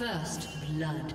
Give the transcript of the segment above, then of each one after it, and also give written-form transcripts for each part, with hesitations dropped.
First blood.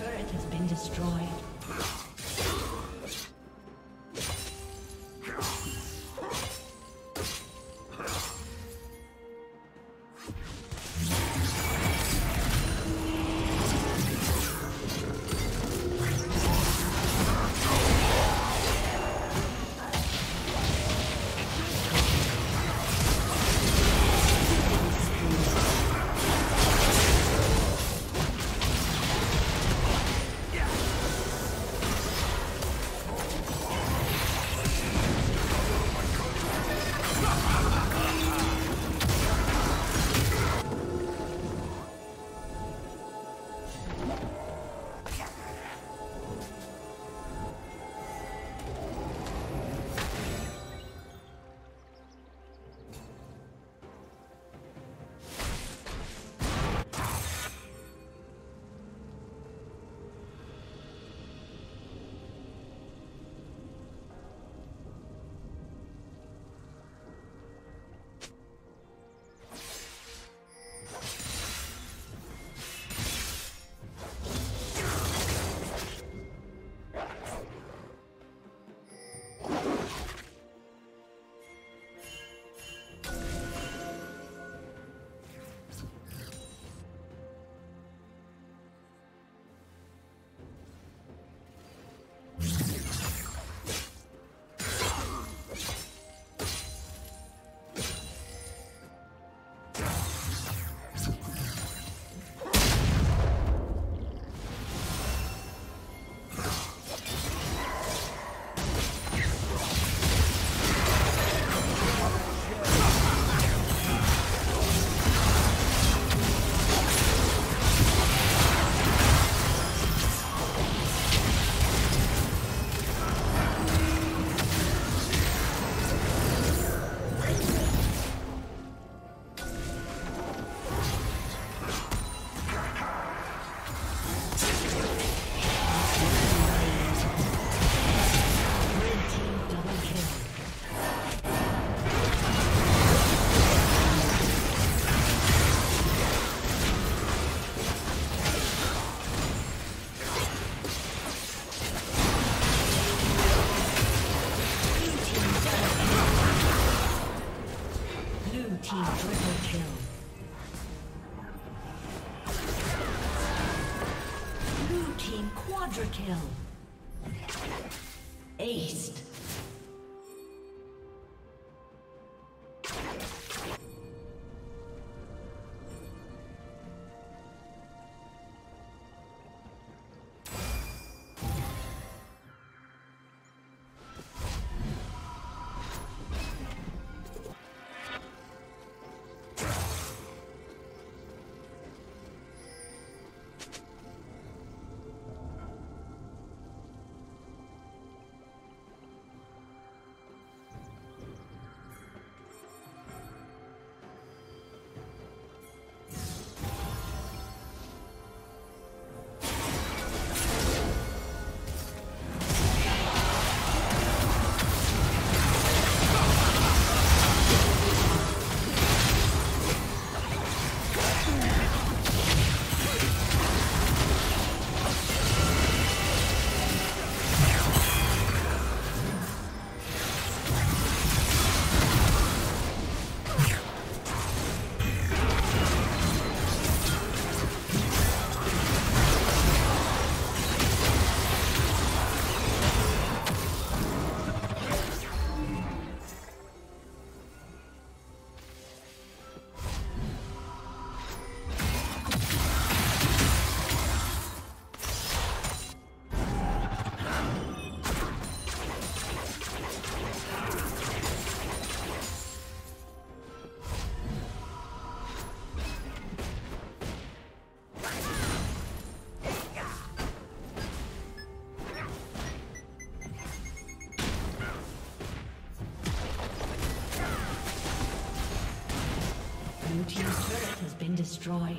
turret has been destroyed. Kill. Aced. Destroyed.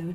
Blue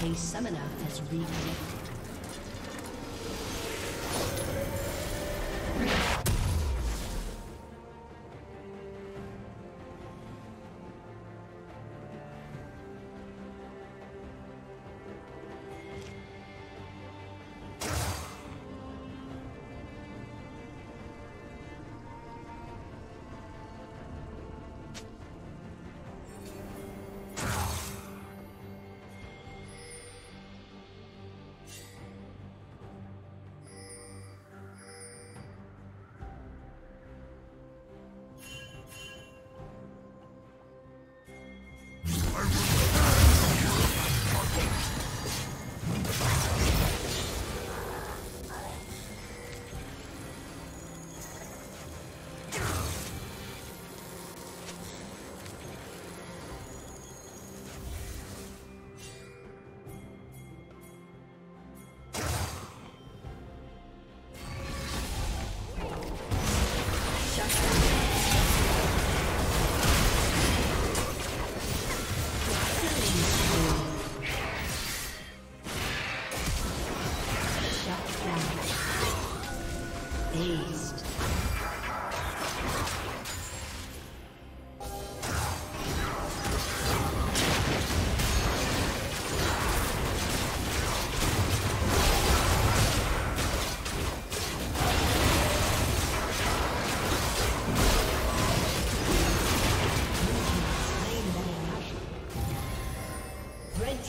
A summoner has reconnected.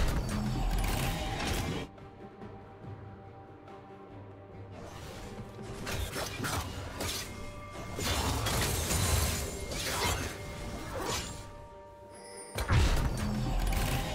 Team's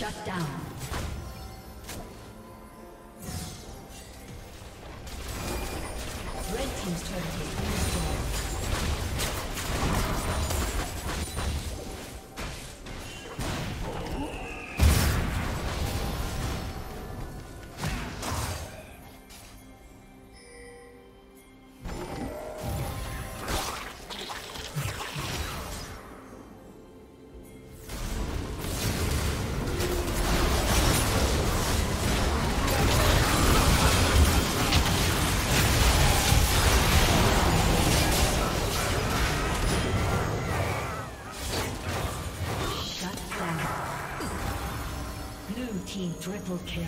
Shut down. Red team's turret has been triple kill.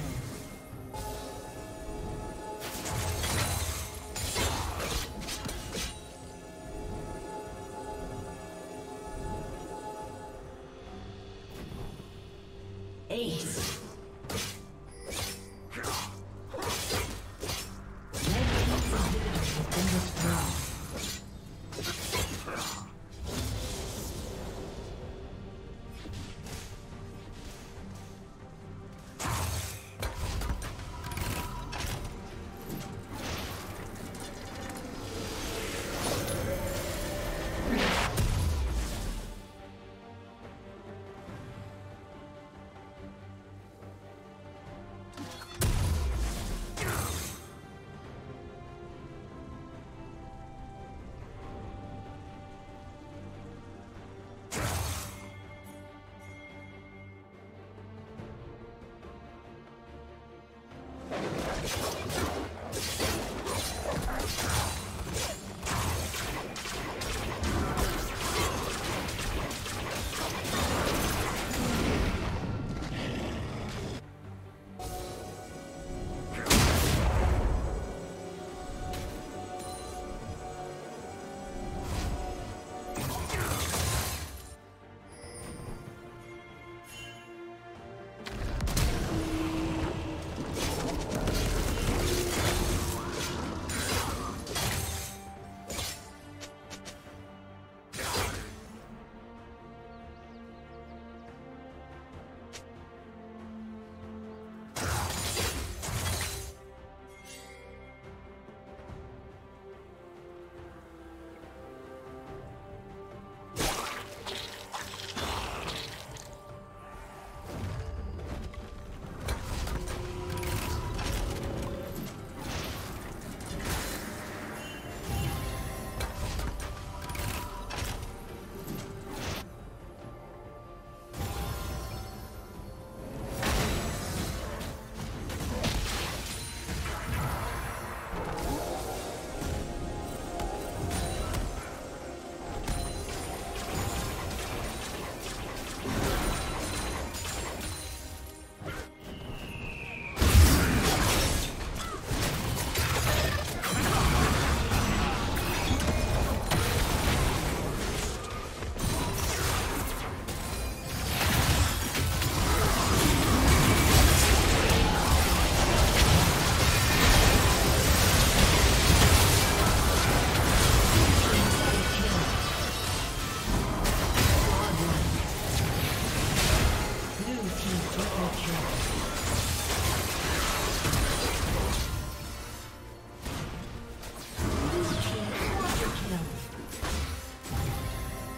Ace.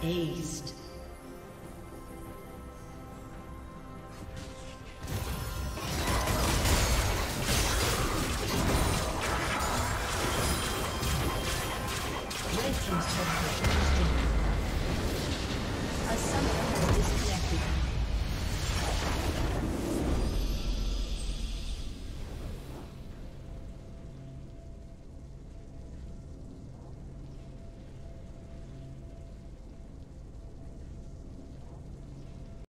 Aced.